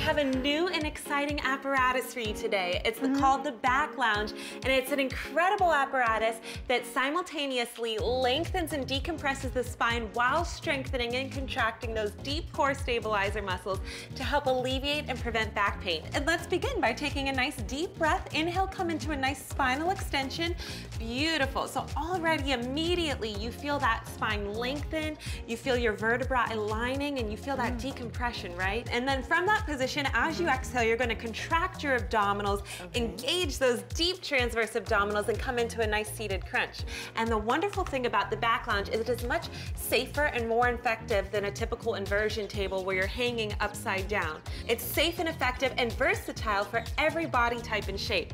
have a new and exciting apparatus for you today. It's called the Back Lounge, and it's an incredible apparatus that simultaneously lengthens and decompresses the spine while strengthening and contracting those deep core stabilizer muscles to help alleviate and prevent back pain. And let's begin by taking a nice deep breath. Inhale, come into a nice spinal extension. Beautiful. So already immediately you feel that spine lengthen, you feel your vertebra aligning, and you feel that decompression, right? And then from that position, as you exhale, you're going to contract your abdominals, engage those deep transverse abdominals, and come into a nice seated crunch. And the wonderful thing about the Back Lounge is it is much safer and more effective than a typical inversion table where you're hanging upside down. It's safe and effective and versatile for every body type and shape.